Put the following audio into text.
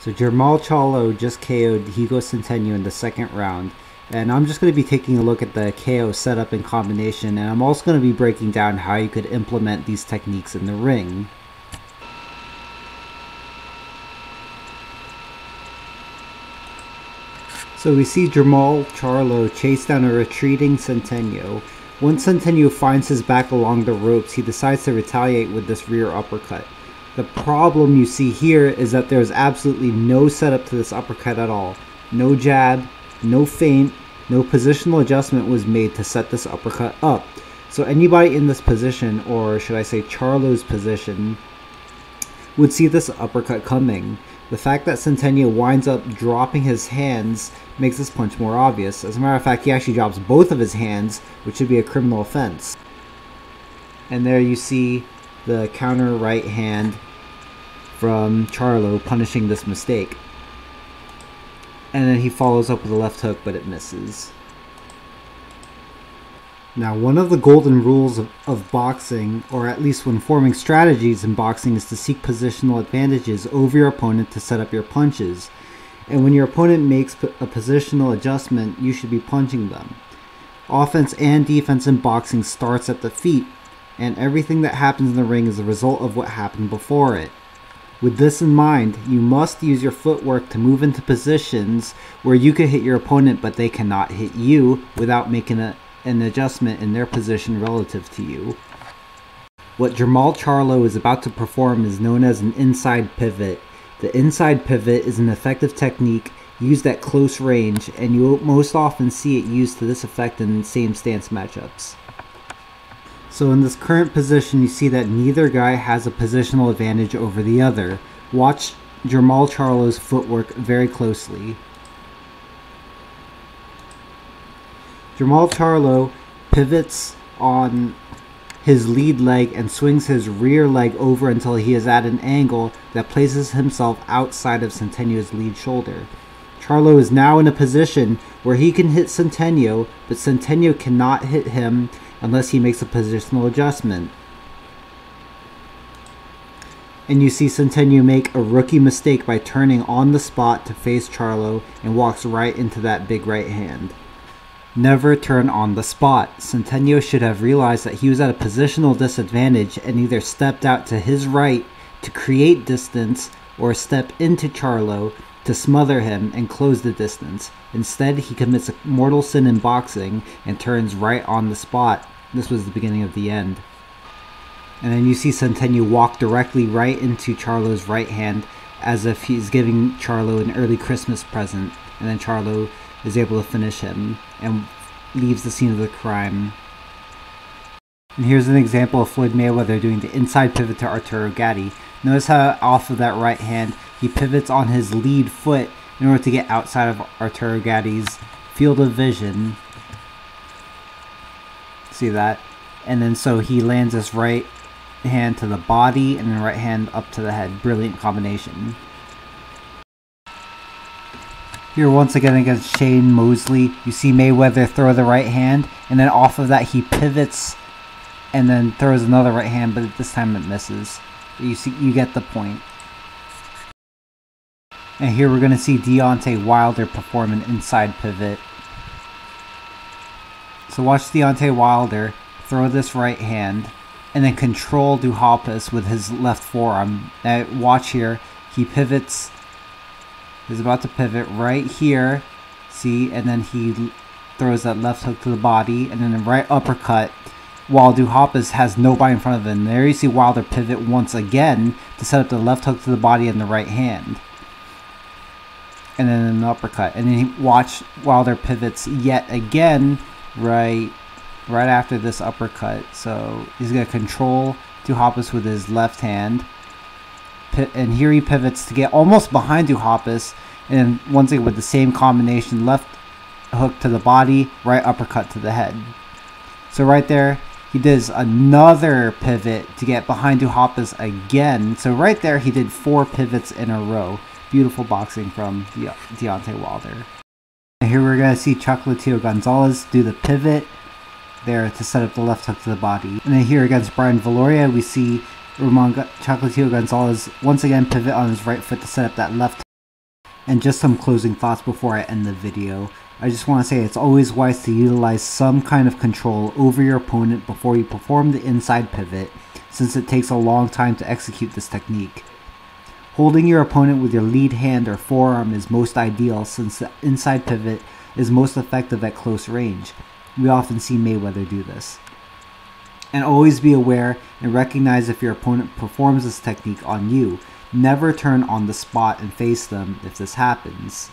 So Jermall Charlo just KO'd Hugo Centeno in the second round. And I'm just going to be taking a look at the KO setup and combination, and I'm also going to be breaking down how you could implement these techniques in the ring. So we see Jermall Charlo chase down a retreating Centeno. Once Centeno finds his back along the ropes, he decides to retaliate with this rear uppercut. The problem you see here is that there is absolutely no setup to this uppercut at all. No jab, no feint, no positional adjustment was made to set this uppercut up. So anybody in this position, or should I say Charlo's position, would see this uppercut coming. The fact that Centeno winds up dropping his hands makes this punch more obvious. As a matter of fact, he actually drops both of his hands, which should be a criminal offense. And there you see the counter right hand from Charlo punishing this mistake. And then he follows up with a left hook, but it misses. Now, one of the golden rules of boxing, or at least when forming strategies in boxing, is to seek positional advantages over your opponent to set up your punches. And when your opponent makes a positional adjustment, you should be punching them. Offense and defense in boxing starts at the feet, and everything that happens in the ring is a result of what happened before it. With this in mind, you must use your footwork to move into positions where you can hit your opponent but they cannot hit you without making an adjustment in their position relative to you. What Jermall Charlo is about to perform is known as an inside pivot. The inside pivot is an effective technique used at close range, and you'll most often see it used to this effect in same stance matchups. So in this current position, you see that neither guy has a positional advantage over the other. Watch Jermall Charlo's footwork very closely. Jermall Charlo pivots on his lead leg and swings his rear leg over until he is at an angle that places himself outside of Centeno's lead shoulder. Charlo is now in a position where he can hit Centeno, but Centeno cannot hit him unless he makes a positional adjustment. And you see Centeno make a rookie mistake by turning on the spot to face Charlo and walks right into that big right hand. Never turn on the spot. Centeno should have realized that he was at a positional disadvantage and either stepped out to his right to create distance or step into Charlo to smother him and close the distance. Instead, he commits a mortal sin in boxing and turns right on the spot. This was the beginning of the end. And then you see Centeno walk directly right into Charlo's right hand as if he's giving Charlo an early Christmas present. And then Charlo is able to finish him and leaves the scene of the crime. And here's an example of Floyd Mayweather doing the inside pivot to Arturo Gatti. Notice how off of that right hand, he pivots on his lead foot in order to get outside of Arturo Gatti's field of vision. See that? And then so he lands his right hand to the body and then right hand up to the head. Brilliant combination. Here once again against Shane Mosley, you see Mayweather throw the right hand, and then off of that he pivots and then throws another right hand, but this time it misses. You get the point. And here we're going to see Deontay Wilder perform an inside pivot. So watch Deontay Wilder throw this right hand and then control Duhaupas with his left forearm. Now watch here, he pivots. He's about to pivot right here. See, and then he throws that left hook to the body and then a right uppercut, while Duhaupas has nobody in front of him. There you see Wilder pivot once again to set up the left hook to the body and the right hand. And then an uppercut. And then watch Wilder pivots yet again right after this uppercut. So he's going to control Duhaupas with his left hand. And here he pivots to get almost behind Duhaupas. And once again with the same combination, left hook to the body, right uppercut to the head. So right there, he does another pivot to get behind Duhaupas again. So right there, he did 4 pivots in a row. Beautiful boxing from Deontay Wilder. And here we're going to see Chocolatito Gonzalez do the pivot there to set up the left hook to the body. And then here against Brian Valoria, we see Roman Chocolatito Gonzalez once again pivot on his right foot to set up that left And just some closing thoughts before I end the video. I just want to say it's always wise to utilize some kind of control over your opponent before you perform the inside pivot, since it takes a long time to execute this technique. Holding your opponent with your lead hand or forearm is most ideal, since the inside pivot is most effective at close range. We often see Mayweather do this. And always be aware and recognize if your opponent performs this technique on you. Never turn on the spot and face them if this happens.